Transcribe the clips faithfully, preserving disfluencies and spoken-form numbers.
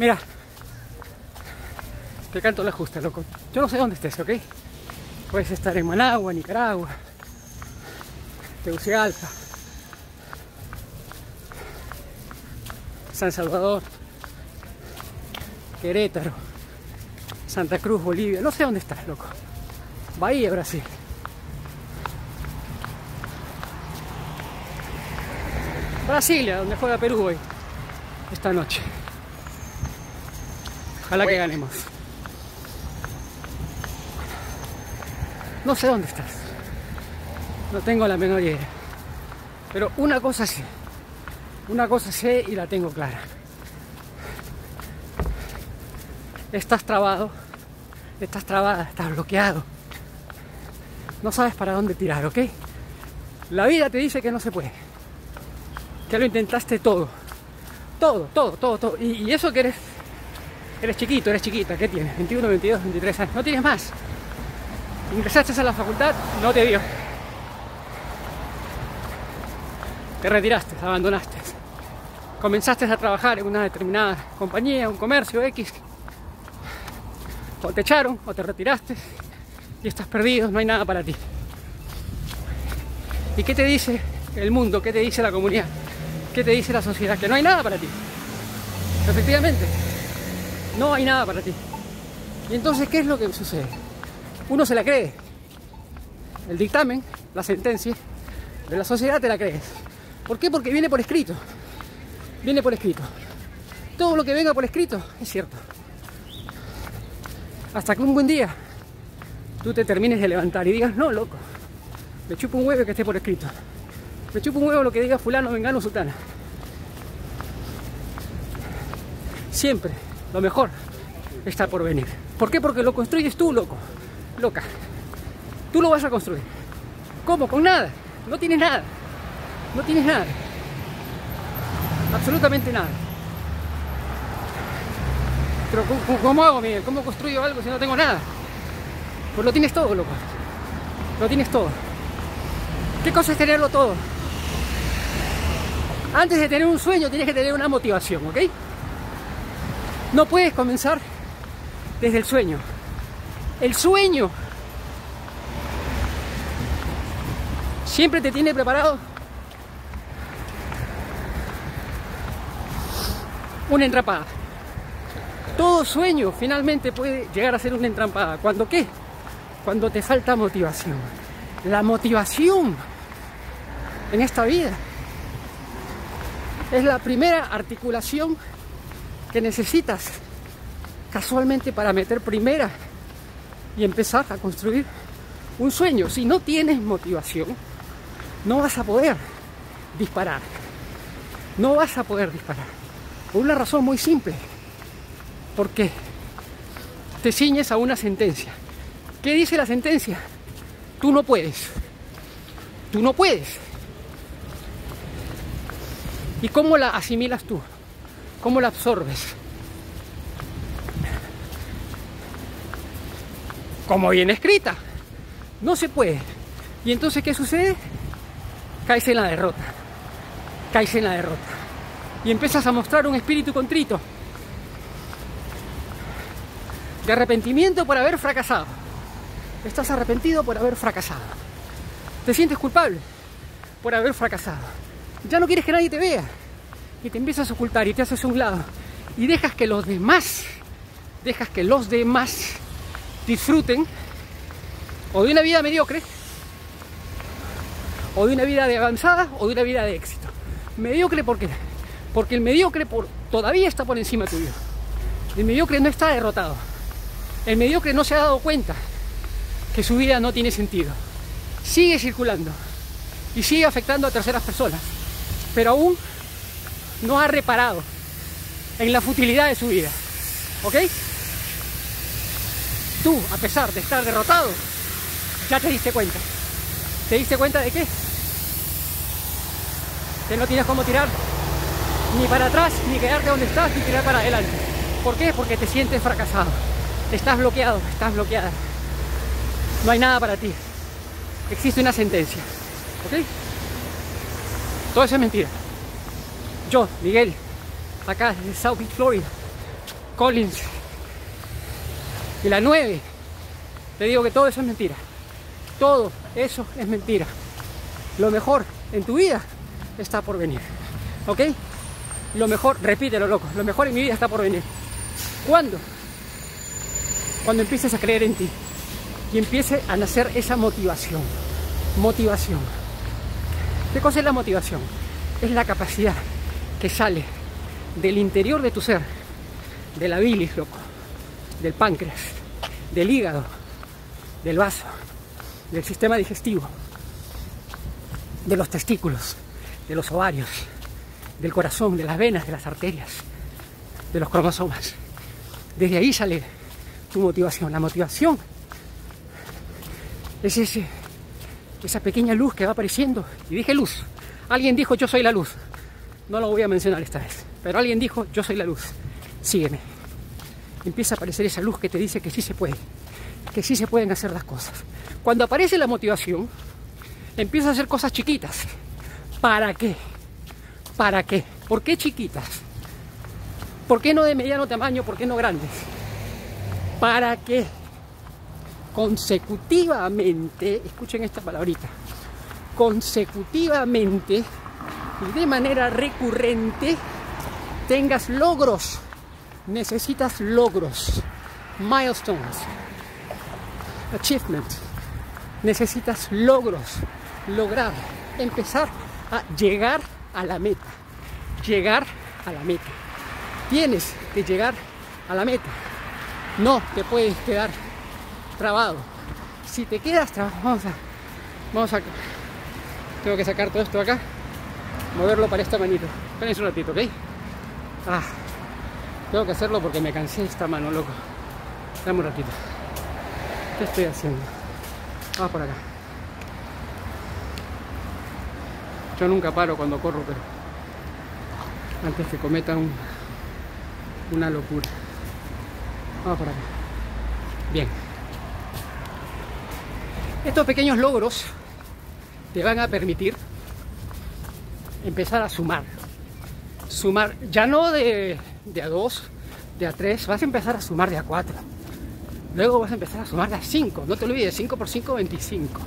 Mira, te canto la justa, loco. Yo no sé dónde estés, ¿ok? Puedes estar en Managua, Nicaragua, Tegucigalpa, San Salvador, Querétaro, Santa Cruz, Bolivia. No sé dónde estás, loco. Bahía, Brasil. Brasilia, donde juega Perú hoy, esta noche. Ojalá que ganemos. No sé dónde estás. No tengo la menor idea. Pero una cosa sé. Una cosa sé y la tengo clara. Estás trabado. Estás trabada. Estás bloqueado. No sabes para dónde tirar, ¿ok? La vida te dice que no se puede. Que lo intentaste todo. Todo, todo, todo, todo. Y, y eso que eres... Eres chiquito, eres chiquita, ¿qué tienes? veintiuno, veintidós, veintitrés años, no tienes más. Ingresaste a la facultad, no te dio. Te retiraste, abandonaste. Comenzaste a trabajar en una determinada compañía, un comercio X. O te echaron, o te retiraste, y estás perdido, no hay nada para ti. ¿Y qué te dice el mundo? ¿Qué te dice la comunidad? ¿Qué te dice la sociedad? Que no hay nada para ti. Efectivamente. No hay nada para ti. Y entonces, ¿qué es lo que sucede? Uno se la cree. El dictamen, la sentencia de la sociedad te la crees. ¿Por qué? Porque viene por escrito. Viene por escrito. Todo lo que venga por escrito es cierto. Hasta que un buen día tú te termines de levantar y digas, no, loco, me chupo un huevo que esté por escrito. Me chupo un huevo lo que diga fulano, vengano, sultana. Siempre. Lo mejor está por venir. ¿Por qué? Porque lo construyes tú, loco. Loca. Tú lo vas a construir. ¿Cómo? Con nada. No tienes nada. No tienes nada. Absolutamente nada. Pero ¿cómo, cómo hago, Miguel? ¿Cómo construyo algo si no tengo nada? Pues lo tienes todo, loco. Lo tienes todo. ¿Qué cosa es tenerlo todo? Antes de tener un sueño tienes que tener una motivación, ¿ok? No puedes comenzar desde el sueño. El sueño siempre te tiene preparado una entrampada. Todo sueño finalmente puede llegar a ser una entrampada. ¿Cuándo qué? Cuando te falta motivación. La motivación en esta vida es la primera articulación que necesitas casualmente para meter primera y empezar a construir un sueño. Si no tienes motivación, no vas a poder disparar. No vas a poder disparar. Por una razón muy simple. Porque te ciñes a una sentencia. ¿Qué dice la sentencia? Tú no puedes. Tú no puedes. ¿Y cómo la asimilas tú? ¿Cómo la absorbes? Como viene escrita. No se puede. ¿Y entonces qué sucede? Caes en la derrota. Caes en la derrota. Y empiezas a mostrar un espíritu contrito. De arrepentimiento por haber fracasado. Estás arrepentido por haber fracasado. Te sientes culpable por haber fracasado. Ya no quieres que nadie te vea. Y te empiezas a ocultar y te haces a un lado y dejas que los demás dejas que los demás disfruten o de una vida mediocre o de una vida de avanzada o de una vida de éxito. Mediocre, ¿por qué? Porque el mediocre por, todavía está por encima tuyo. El mediocre no está derrotado. El mediocre no se ha dado cuenta que su vida no tiene sentido. Sigue circulando y sigue afectando a terceras personas, pero aún no ha reparado en la futilidad de su vida, ¿ok? Tú, a pesar de estar derrotado, ya te diste cuenta. ¿Te diste cuenta de qué? Que no tienes cómo tirar ni para atrás, ni quedarte donde estás, ni tirar para adelante. ¿Por qué? Porque te sientes fracasado. Estás bloqueado, estás bloqueada. No hay nada para ti. Existe una sentencia, ¿ok? Todo eso es mentira. Yo, Miguel, acá desde South Beach, Florida, Collins y la nueve, le digo que todo eso es mentira. Todo eso es mentira. Lo mejor en tu vida está por venir. ¿Ok? Lo mejor, repítelo, loco. Lo mejor en mi vida está por venir. ¿Cuándo? Cuando empieces a creer en ti y empiece a nacer esa motivación. Motivación. ¿Qué cosa es la motivación? Es la capacidad que sale del interior de tu ser, de la bilis, loco, del páncreas, del hígado, del vaso, del sistema digestivo, de los testículos, de los ovarios, del corazón, de las venas, de las arterias, de los cromosomas. Desde ahí sale tu motivación. La motivación es ese, esa pequeña luz que va apareciendo. Y dije luz. Alguien dijo yo soy la luz. No lo voy a mencionar esta vez, pero alguien dijo yo soy la luz. Sígueme. Empieza a aparecer esa luz que te dice que sí se puede, que sí se pueden hacer las cosas. Cuando aparece la motivación, empieza a hacer cosas chiquitas. ¿Para qué? ¿Para qué? ¿Por qué chiquitas? ¿Por qué no de mediano tamaño? ¿Por qué no grandes? ¿Para qué? Consecutivamente, escuchen esta palabrita, consecutivamente y de manera recurrente tengas logros. Necesitas logros, milestones, achievements. Necesitas logros, lograr, empezar a llegar a la meta, llegar a la meta. Tienes que llegar a la meta. No te puedes quedar trabado. Si te quedas trabado, vamos a, vamos a, tengo que sacar todo esto acá, moverlo para esta manito. Espérense un ratito, ¿ok? Ah, tengo que hacerlo porque me cansé esta mano, loco. Dame un ratito. ¿Qué estoy haciendo? Vamos por acá. Yo nunca paro cuando corro, pero antes que cometa un, una locura. Vamos por acá. Bien. Estos pequeños logros te van a permitir empezar a sumar. Sumar, ya no de, de a dos, de a tres, vas a empezar a sumar de a cuatro. Luego vas a empezar a sumar de a cinco. No te olvides, cinco por cinco, veinticinco.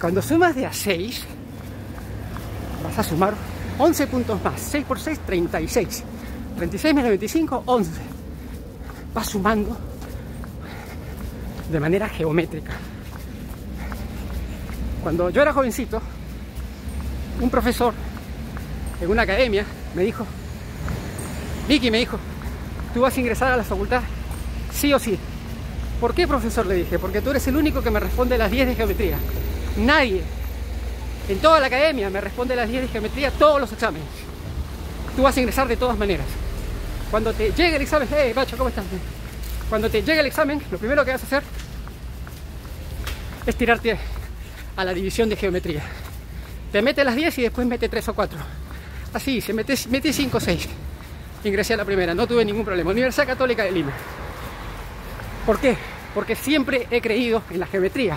Cuando sumas de a seis, vas a sumar once puntos más. seis por seis, treinta y seis. treinta y seis menos veinticinco, once. Vas sumando de manera geométrica. Cuando yo era jovencito, un profesor en una academia me dijo, Vicky me dijo, tú vas a ingresar a la facultad sí o sí. ¿Por qué, profesor? Le dije, porque tú eres el único que me responde las diez de geometría. Nadie en toda la academia me responde las diez de geometría todos los exámenes. Tú vas a ingresar de todas maneras. Cuando te llegue el examen, hey, macho, ¿cómo estás? Cuando te llegue el examen, lo primero que vas a hacer es tirarte a la división de geometría. Te mete las diez y después mete tres o cuatro. Así, se mete, mete cinco o seis. Ingresé a la primera, no tuve ningún problema. Universidad Católica de Lima. ¿Por qué? Porque siempre he creído en la geometría.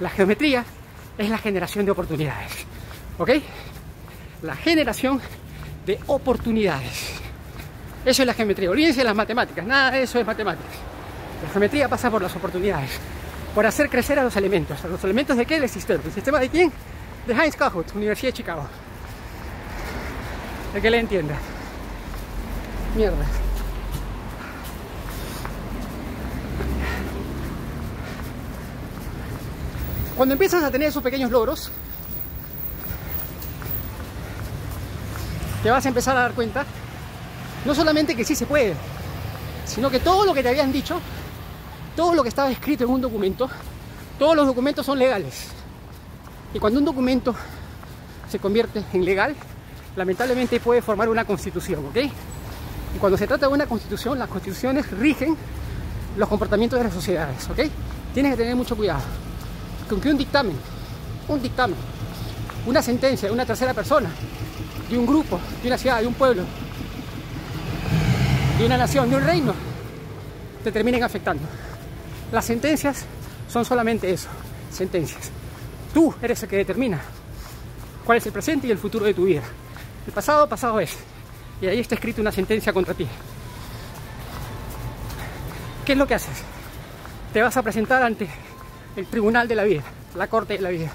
La geometría es la generación de oportunidades. ¿Ok? La generación de oportunidades. Eso es la geometría. Olvídense de las matemáticas. Nada de eso es matemáticas. La geometría pasa por las oportunidades. Por hacer crecer a los elementos. ¿A los elementos de qué? Del sistema. ¿El sistema de quién? De Heinz-Kahut, Universidad de Chicago. El que le entienda. Mierda. Cuando empiezas a tener esos pequeños logros, te vas a empezar a dar cuenta, no solamente que sí se puede, sino que todo lo que te habían dicho, todo lo que estaba escrito en un documento, todos los documentos son legales. Y cuando un documento se convierte en legal, lamentablemente puede formar una constitución, ¿ok? Y cuando se trata de una constitución, las constituciones rigen los comportamientos de las sociedades, ¿ok? Tienes que tener mucho cuidado. Con que un dictamen, un dictamen, una sentencia de una tercera persona, de un grupo, de una ciudad, de un pueblo, de una nación, de un reino, te terminen afectando. Las sentencias son solamente eso, sentencias. Tú eres el que determina cuál es el presente y el futuro de tu vida. El pasado, pasado es. Y ahí está escrita una sentencia contra ti. ¿qué es lo que haces? Te vas a presentar ante el tribunal de la vida, la corte de la vida,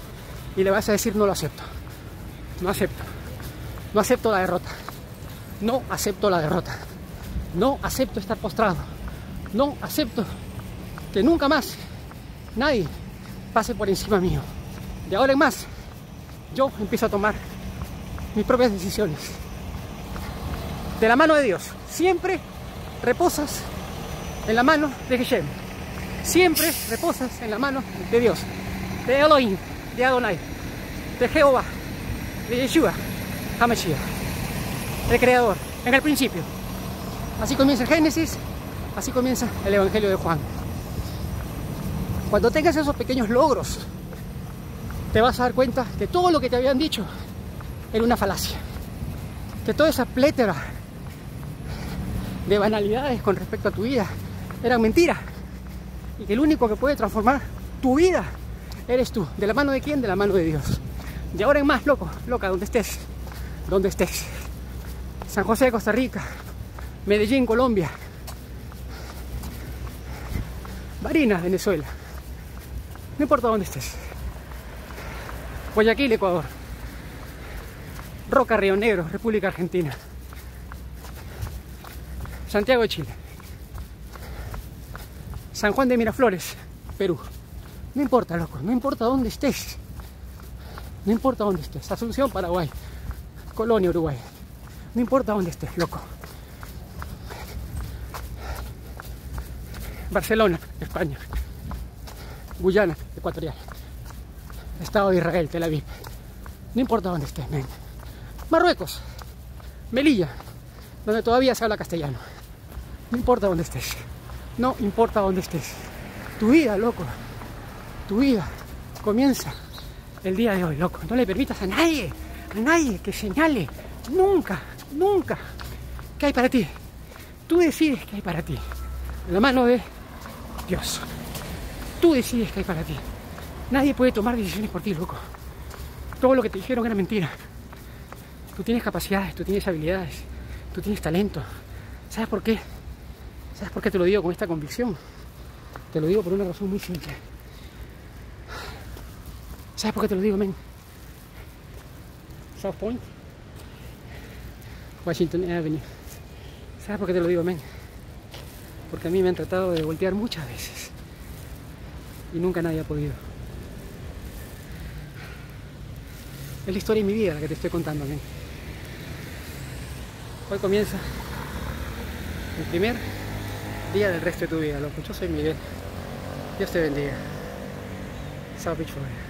y le vas a decir: no lo acepto, no acepto, no acepto la derrota, no acepto la derrota, no acepto estar postrado, no acepto que nunca más nadie pase por encima mío. De ahora en más, yo empiezo a tomar mis propias decisiones. De la mano de Dios, siempre reposas en la mano de Hashem. Siempre reposas en la mano de Dios, de Elohim, de Adonai, de Jehová, de Yeshúa, HaMashiach, el Creador, en el principio. Así comienza el Génesis, así comienza el Evangelio de Juan. Cuando tengas esos pequeños logros, te vas a dar cuenta que todo lo que te habían dicho era una falacia, que toda esa plétora de banalidades con respecto a tu vida eran mentiras, y que el único que puede transformar tu vida eres tú. ¿De la mano de quién? De la mano de Dios. De ahora en más, loco, loca, donde estés, donde estés, San José de Costa Rica, Medellín, Colombia, Barinas, Venezuela, no importa dónde estés, Guayaquil, Ecuador, Roca, Río Negro, República Argentina, Santiago de Chile, San Juan de Miraflores, Perú. No importa, loco, no importa dónde estés. No importa dónde estés. Asunción, Paraguay. Colonia, Uruguay. No importa dónde estés, loco. Barcelona, España. Guyana Ecuatorial. Estado de Israel, Tel Aviv. No importa dónde estés, men. Marruecos, Melilla, donde todavía se habla castellano. No importa dónde estés. No importa dónde estés. Tu vida, loco, tu vida comienza el día de hoy, loco. No le permitas a nadie, a nadie que señale nunca, nunca qué hay para ti. Tú decides qué hay para ti. En la mano de Dios. Tú decides qué hay para ti. Nadie puede tomar decisiones por ti, loco. Todo lo que te dijeron era mentira. Tú tienes capacidades, tú tienes habilidades, tú tienes talento. ¿Sabes por qué? ¿Sabes por qué te lo digo con esta convicción? Te lo digo por una razón muy simple. ¿Sabes por qué te lo digo, men? South Point, Washington Avenue. ¿Sabes por qué te lo digo, men? Porque a mí me han tratado de voltear muchas veces y nunca nadie ha podido. Es la historia de mi vida la que te estoy contando, men. Hoy comienza el primer día del resto de tu vida, loco. Yo soy Miguel. Dios te bendiga. South Beach Florida.